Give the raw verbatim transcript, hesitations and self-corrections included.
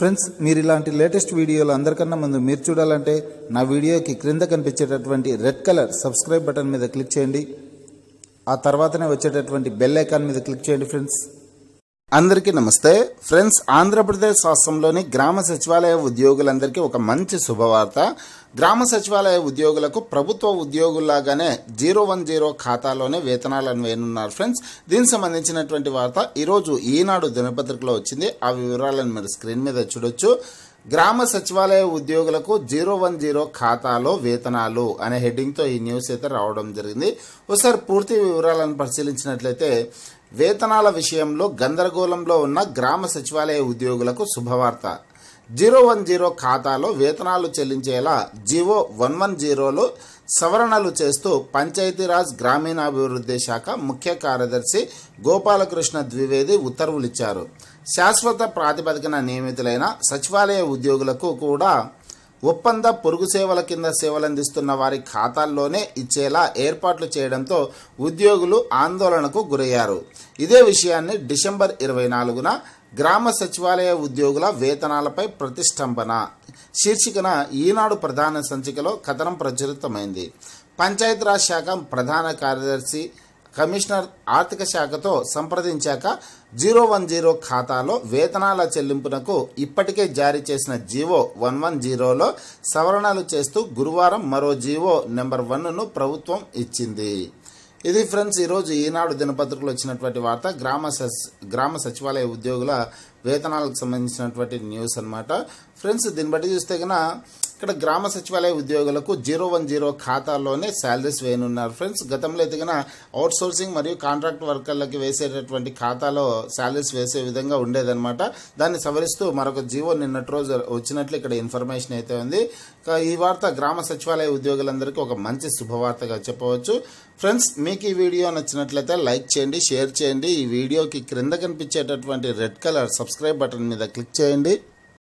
Friends, మీరు ఇలాంటి latest వీడియోలు అందరికన్నా ముందు మీరు చూడాలంటే నా వీడియోకి క్రింద కనిపించేటటువంటి రెడ్ కలర్ సబ్స్క్రైబ్ బటన్ మీద క్లిక్ చేయండి. ఆ తర్వాతనే వచ్చేటటువంటి బెల్ ఐకాన్ మీద క్లిక్ చేయండి. ఫ్రెండ్స్ అందరికీ నమస్తే. ఫ్రెండ్స్, ఆంధ్రప్రదేశ్ రాష్ట్రంలోని గ్రామ సచివాలయ ఉద్యోగులందరికీ ఒక మంచి శుభవార్త. గ్రామ సచివాలయ ఉద్యోగులకు ప్రభుత్వ ఉద్యోగుల్లాగానే జీరో వన్ జీరో ఖాతాలోనే వేతనాలు వేయనున్నారు. ఫ్రెండ్స్, దీనికి సంబంధించినటువంటి వార్త ఈరోజు ఈనాడు దినపత్రికలో వచ్చింది. ఆ వివరాలను మీరు స్క్రీన్ మీద చూడొచ్చు. గ్రామ సచివాలయ ఉద్యోగులకు జీరో వన్ జీరో ఖాతాలో వేతనాలు అనే హెడ్డింగ్తో ఈ న్యూస్ అయితే రావడం జరిగింది. ఒకసారి పూర్తి వివరాలను పరిశీలించినట్లయితే వేతనాల విషయంలో గందరగోళంలో ఉన్న గ్రామ సచివాలయ ఉద్యోగులకు శుభవార్త. జీరో వన్ జీరో ఖాతాలో వేతనాలు చెల్లించేలా జివో వన్ వన్ జీరోలో సవరణలు చేస్తూ పంచాయతీరాజ్ గ్రామీణాభివృద్ధి శాఖ ముఖ్య కార్యదర్శి గోపాలకృష్ణ ద్వివేది ఉత్తర్వులిచ్చారు. శాశ్వత ప్రాతిపదికన నియమితులైన సచివాలయ ఉద్యోగులకు కూడా ఒప్పంద పొరుగు సేవల కింద సేవలందిస్తున్న వారి ఖాతాల్లోనే ఇచ్చేలా ఏర్పాట్లు చేయడంతో ఉద్యోగులు ఆందోళనకు గురయ్యారు. ఇదే విషయాన్ని డిసెంబర్ ఇరవై నాలుగున గ్రామ సచివాలయ ఉద్యోగుల వేతనాలపై ప్రతిష్టంభన శీర్షికన ఈనాడు ప్రధాన సంచికలో కథనం ప్రచురితమైంది. పంచాయతీరాజ్ శాఖ ప్రధాన కార్యదర్శి కమిషనర్ ఆర్థిక శాఖతో సంప్రదించాక జీరో వన్ జీరో ఖాతాలో వేతనాల చెల్లింపునకు ఇప్పటికే జారీ చేసిన జీవో వన్ వన్ జీరోలో సవరణలు చేస్తూ గురువారం మరో జీవో నెంబర్ వన్ను ప్రభుత్వం ఇచ్చింది. ఇది ఫ్రెండ్స్ ఈరోజు ఈనాడు దినపత్రికలో వచ్చినటువంటి వార్త. గ్రామ గ్రామ సచివాలయ ఉద్యోగుల వేతనాలకు సంబంధించినటువంటి న్యూస్ అనమాట. ఫ్రెండ్స్, దీన్ని బట్టి చూస్తే కన్నా ఇక్కడ గ్రామ సచివాలయ ఉద్యోగులకు జీరో వన్ జీరో ఖాతాల్లోనే శాలరీస్ వేయనున్నారు. ఫ్రెండ్స్, గతంలో అయితే కన్నా అవుట్ సోర్సింగ్ మరియు కాంట్రాక్ట్ వర్కర్లకి వేసేటటువంటి ఖాతాలో శాలరీస్ వేసే విధంగా ఉండేదన్నమాట. దాన్ని సవరిస్తూ మరొక జీవో నిన్నటి రోజు వచ్చినట్లు ఇక్కడ ఇన్ఫర్మేషన్ అయితే ఉంది. ఈ వార్త గ్రామ సచివాలయ ఉద్యోగులందరికీ ఒక మంచి శుభవార్తగా చెప్పవచ్చు. ఫ్రెండ్స్, మీకు ఈ వీడియో నచ్చినట్లయితే లైక్ చేయండి, షేర్ చేయండి. ఈ వీడియోకి క్రింద కనిపించేటటువంటి రెడ్ కలర్ సబ్స్క్రైబ్ బటన్ మీద క్లిక్ చేయండి.